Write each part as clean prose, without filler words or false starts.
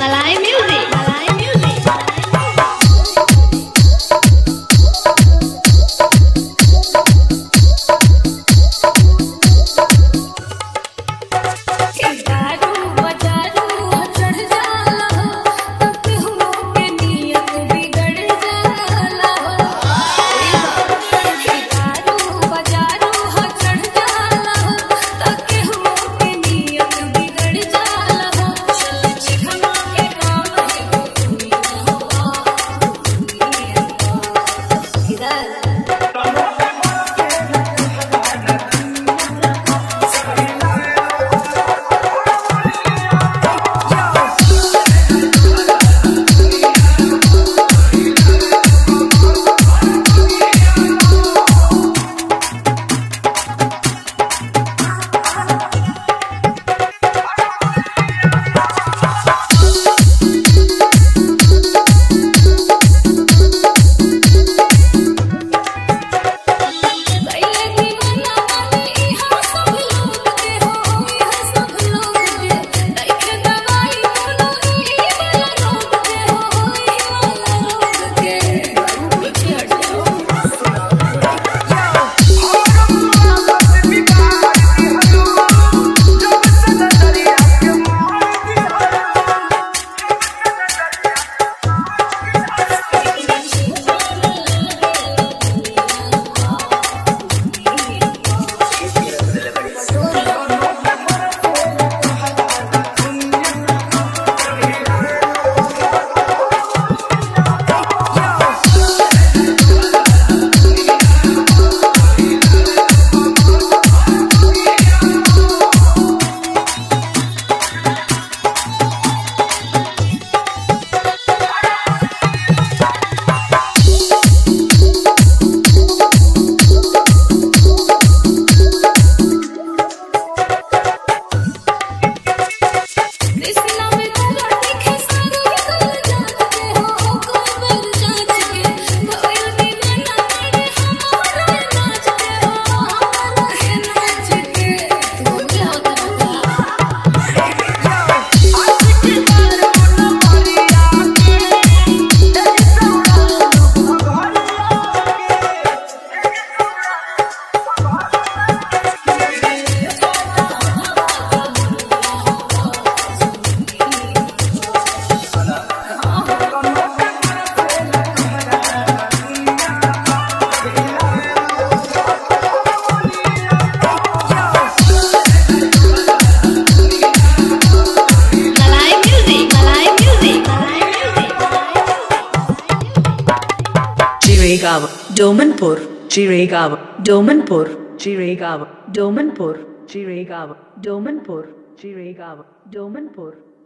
Malai Music.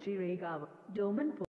Chiregav Domenpur.